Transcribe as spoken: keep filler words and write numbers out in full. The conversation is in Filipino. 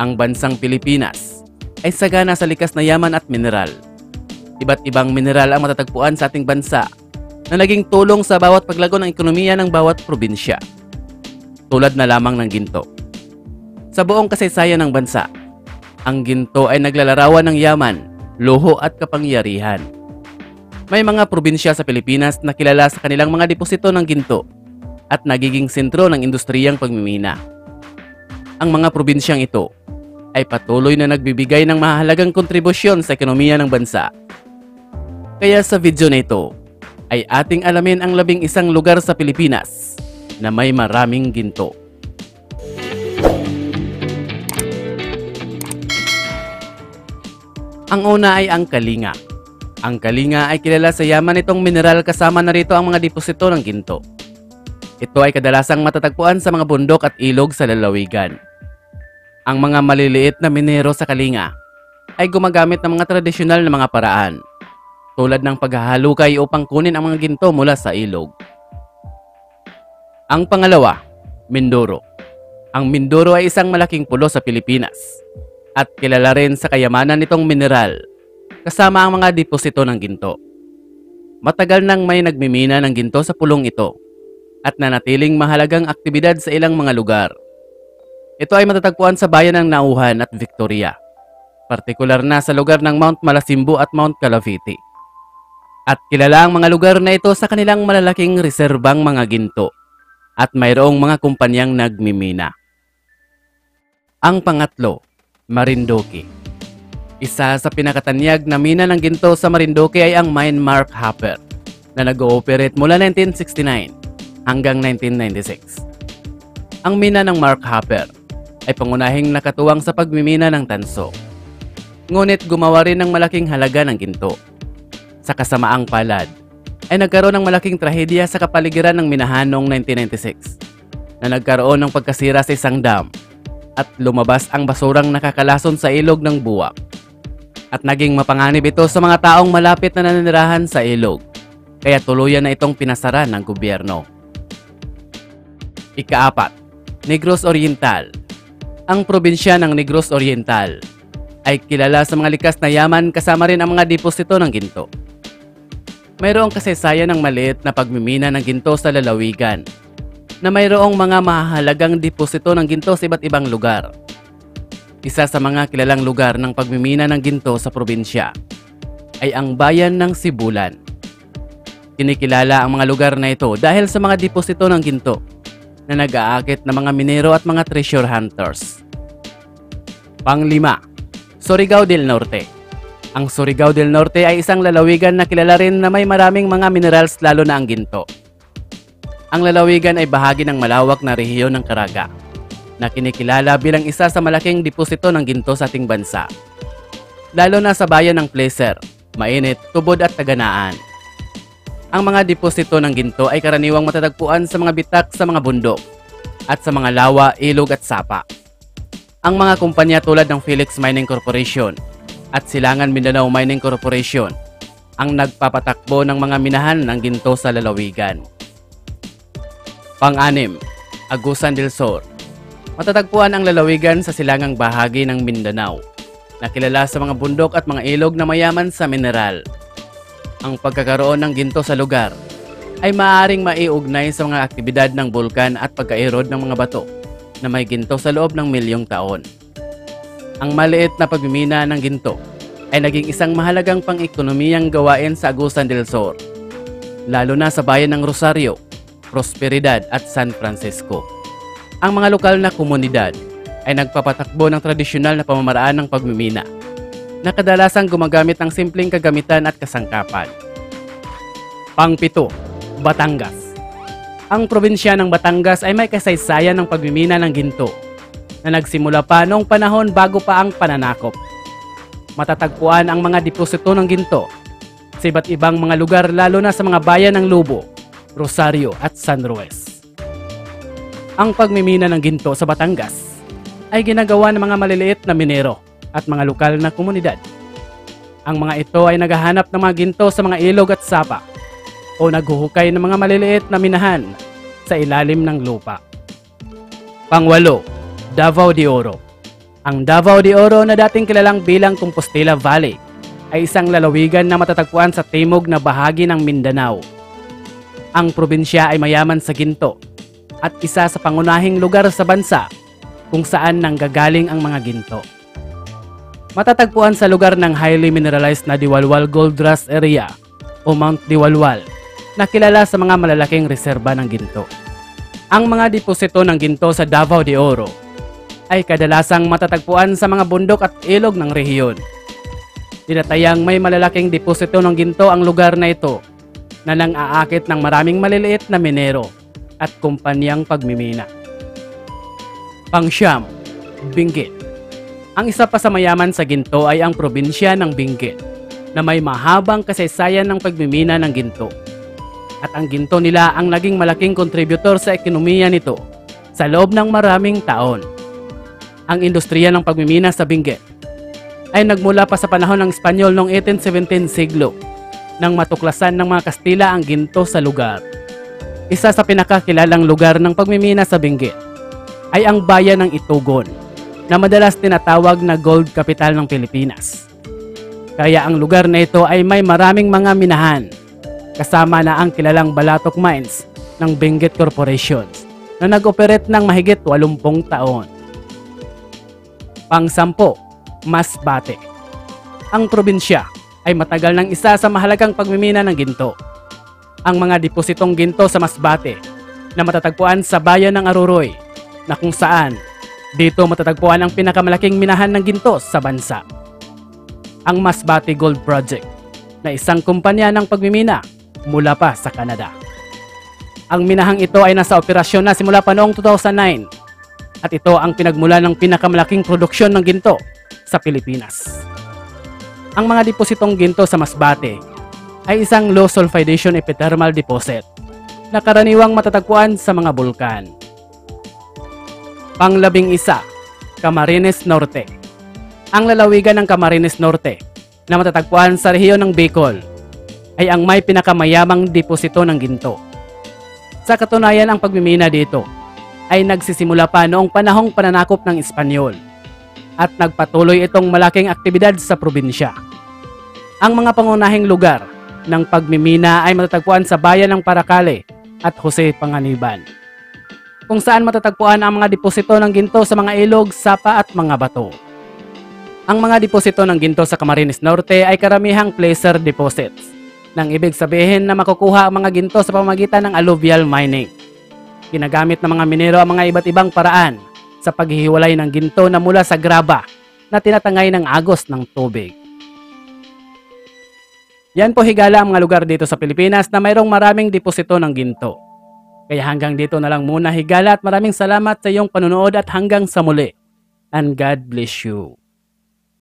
ang bansang Pilipinas ay sagana sa likas na yaman at mineral. Iba't ibang mineral ang matatagpuan sa ating bansa na naging tulong sa bawat paglago ng ekonomiya ng bawat probinsya. Tulad na lamang ng ginto. Sa buong kasaysayan ng bansa, ang ginto ay naglalarawan ng yaman, luho at kapangyarihan. May mga probinsya sa Pilipinas na kilala sa kanilang mga deposito ng ginto at nagiging sentro ng industriyang pagmimina. Ang mga probinsyang ito ay patuloy na nagbibigay ng mahalagang kontribusyon sa ekonomiya ng bansa. Kaya sa video na ito ay ating alamin ang labing isang lugar sa Pilipinas na may maraming ginto. Ang una ay ang Kalinga. Ang Kalinga ay kilala sa yaman nitong mineral, kasama na rito ang mga deposito ng ginto. Ito ay kadalasang matatagpuan sa mga bundok at ilog sa lalawigan. Ang mga maliliit na minero sa Kalinga ay gumagamit ng mga tradisyonal na mga paraan, tulad ng paghahalukay upang kunin ang mga ginto mula sa ilog. Ang pangalawa, Mindoro. Ang Mindoro ay isang malaking pulo sa Pilipinas at kilala rin sa kayamanan nitong mineral, kasama ang mga deposito ng ginto. Matagal nang may nagmimina ng ginto sa pulong ito at nanatiling mahalagang aktibidad sa ilang mga lugar. Ito ay matatagpuan sa bayan ng Nauhan at Victoria, partikular na sa lugar ng Mount Malasimbo at Mount Calavite. At kilala ang mga lugar na ito sa kanilang malalaking reserbang mga ginto at mayroong mga kumpanyang nagmimina. Ang pangatlo, Marinduque. Isa sa pinakatanyag na mina ng ginto sa Marinduque ay ang mine Mark Hopper na nag-ooperate mula nineteen sixty-nine hanggang nineteen ninety-six. Ang mina ng Mark Hopper ay pangunahing nakatuwang sa pagmimina ng tanso. Ngunit gumawa rin ng malaking halaga ng ginto. Sa kasamaang palad ay nagkaroon ng malaking trahedya sa kapaligiran ng minahan noong nineteen ninety-six na nagkaroon ng pagkasira sa isang dam at lumabas ang basurang nakakalason sa ilog ng Buwak. At naging mapanganib ito sa mga taong malapit na naninirahan sa ilog, kaya tuluyan na itong pinasara ng gobyerno. Ikaapat, Negros Oriental. Ang probinsya ng Negros Oriental ay kilala sa mga likas na yaman, kasama rin ang mga deposito ng ginto. Mayroong kasaysayan ng maliit na pagmimina ng ginto sa lalawigan na mayroong mga mahalagang deposito ng ginto sa iba't ibang lugar. Isa sa mga kilalang lugar ng pagmimina ng ginto sa probinsya ay ang bayan ng Sibulan. Kinikilala ang mga lugar na ito dahil sa mga deposito ng ginto na nag-aakit ng mga minero at mga treasure hunters. Panglima, Surigao del Norte. Ang Surigao del Norte ay isang lalawigan na kilala rin na may maraming mga minerals, lalo na ang ginto. Ang lalawigan ay bahagi ng malawak na rehiyon ng Caraga na kinikilala bilang isa sa malaking deposito ng ginto sa ating bansa, lalo na sa bayan ng Placer, Mainit, Tubod at Taganaan. Ang mga deposito ng ginto ay karaniwang matatagpuan sa mga bitak sa mga bundok at sa mga lawa, ilog at sapa. Ang mga kumpanya tulad ng Felix Mining Corporation at Silangan Mindanao Mining Corporation ang nagpapatakbo ng mga minahan ng ginto sa lalawigan. Pang-anim, Agusan del Sur. Matatagpuan ang lalawigan sa silangang bahagi ng Mindanao na kilala sa mga bundok at mga ilog na mayaman sa mineral. Ang pagkakaroon ng ginto sa lugar ay maaaring maiugnay sa mga aktibidad ng bulkan at pagkaerod ng mga bato na may ginto sa loob ng milyong taon. Ang maliit na pagmimina ng ginto ay naging isang mahalagang pang-ekonomiyang gawain sa Agusan del Sur, lalo na sa bayan ng Rosario, Prosperidad at San Francisco. Ang mga lokal na komunidad ay nagpapatakbo ng tradisyonal na pamamaraan ng pagmimina na kadalasang gumagamit ng simpleng kagamitan at kasangkapan. Pangpito, Batangas. Ang probinsya ng Batangas ay may kasaysayan ng pagmimina ng ginto na nagsimula pa noong panahon bago pa ang pananakop. Matatagpuan ang mga deposito ng ginto sa iba't ibang mga lugar, lalo na sa mga bayan ng Lobo, Rosario at San Ruiz. Ang pagmimina ng ginto sa Batangas ay ginagawa ng mga maliliit na minero at mga lokal na komunidad. Ang mga ito ay naghahanap ng mga ginto sa mga ilog at sapa o naghuhukay ng mga maliliit na minahan sa ilalim ng lupa. Pangwalo, Davao de Oro. Ang Davao de Oro na dating kilalang bilang Compostela Valley ay isang lalawigan na matatagpuan sa timog na bahagi ng Mindanao. Ang probinsya ay mayaman sa ginto at isa sa pangunahing lugar sa bansa kung saan nanggagaling ang mga ginto. Matatagpuan sa lugar ng highly mineralized na Diwalwal Gold Rush Area o Mount Diwalwal na kilala sa mga malalaking reserba ng ginto. Ang mga deposito ng ginto sa Davao de Oro ay kadalasang matatagpuan sa mga bundok at ilog ng rehiyon. Tinatayang may malalaking deposito ng ginto ang lugar na ito na nang-aakit ng maraming maliliit na minero at kumpanyang pagmimina. Pangsyam, Benguet. Ang isa pa sa mayaman sa ginto ay ang probinsya ng Benguet na may mahabang kasaysayan ng pagmimina ng ginto. At ang ginto nila ang naging malaking kontributor sa ekonomiya nito sa loob ng maraming taon. Ang industriya ng pagmimina sa Benguet ay nagmula pa sa panahon ng Espanyol noong eighteen seventeen siglo nang matuklasan ng mga Kastila ang ginto sa lugar. Isa sa pinakakilalang lugar ng pagmimina sa Benguet ay ang bayan ng Itugon na madalas tinatawag na Gold Capital ng Pilipinas. Kaya ang lugar na ito ay may maraming mga minahan kasama na ang kilalang Balatok Mines ng Benguet Corporations na nag-operate ng mahigit eighty taon. Pang-sampo, Masbate. Ang probinsya ay matagal ng isa sa mahalagang pagmimina ng ginto. Ang mga depositong ginto sa Masbate na matatagpuan sa bayan ng Aruroy na kung saan dito matatagpuan ang pinakamalaking minahan ng ginto sa bansa. Ang Masbate Gold Project na isang kumpanya ng pagmimina mula pa sa Canada. Ang minahang ito ay nasa operasyon na simula pa noong two thousand nine. At ito ang pinagmula ng pinakamalaking produksyon ng ginto sa Pilipinas. Ang mga depositong ginto sa Masbate ay isang low sulfidation epithermal deposit na karaniwang matatagpuan sa mga bulkan. Panglabing isa, Camarines Norte. Ang lalawigan ng Camarines Norte na matatagpuan sa rehiyon ng Bicol ay ang may pinakamayamang deposito ng ginto. Sa katunayan, ang pagmimina dito ay nagsisimula pa noong panahong pananakop ng Espanyol at nagpatuloy itong malaking aktibidad sa probinsya. Ang mga pangunahing lugar ng pagmimina ay matatagpuan sa bayan ng Paracale at Jose Panganiban, kung saan matatagpuan ang mga deposito ng ginto sa mga ilog, sapa at mga bato. Ang mga deposito ng ginto sa Camarines Norte ay karamihang placer deposits, nang ibig sabihin na makukuha ang mga ginto sa pamamagitan ng alluvial mining. Ginagamit ng mga minero ang mga iba't ibang paraan sa paghihiwalay ng ginto na mula sa graba na tinatangay ng agos ng tubig. Yan po higala ang mga lugar dito sa Pilipinas na mayroong maraming deposito ng ginto. Kaya hanggang dito na lang muna higala at maraming salamat sa iyong panonood at hanggang sa muli. And God bless you.